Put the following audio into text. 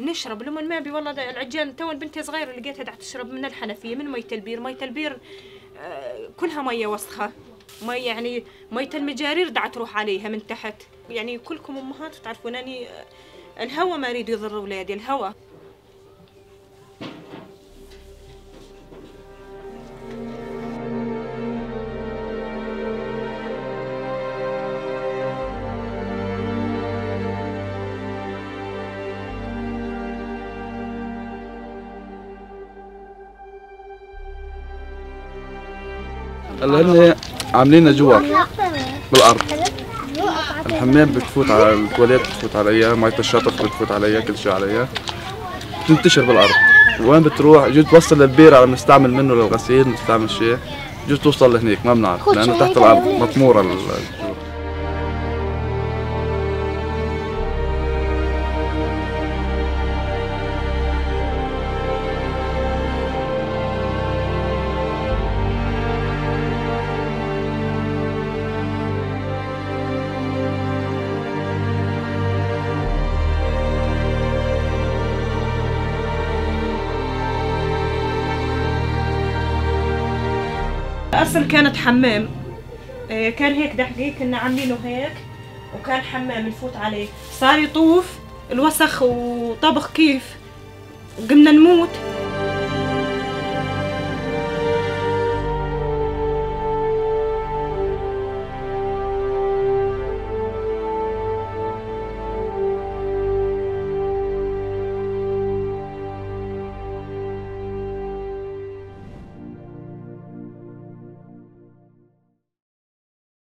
نشرب لمن ما بي والله العجان. تو بنتي صغيره لقيتها قاعده تشرب من الحنفيه، من ميه البير. ميه البير كلها ميه وسخه، ميه يعني ميه المجارير قاعده تروح عليها من تحت. يعني كلكم امهات تعرفون اني الهوى ما اريد يضر اولادي، الهوى. هن عاملين جوار بالارض، الحمام بتفوت على التواليت، بتفوت عليا، ميه الشاطئ بتفوت عليا، كل شيء عليا، بتنتشر بالارض. وين بتروح؟ جوز توصل للبير على نستعمل منه للغسيل، نستعمل شيء، جوز توصل لهنيك ما بنعرف لانه تحت الارض مطموره. اصل كانت حمام، كان هيك دحقيق كنا عاملينه هيك، وكان حمام نفوت عليه، صار يطوف الوسخ وطبخ كيف، وقمنا نموت.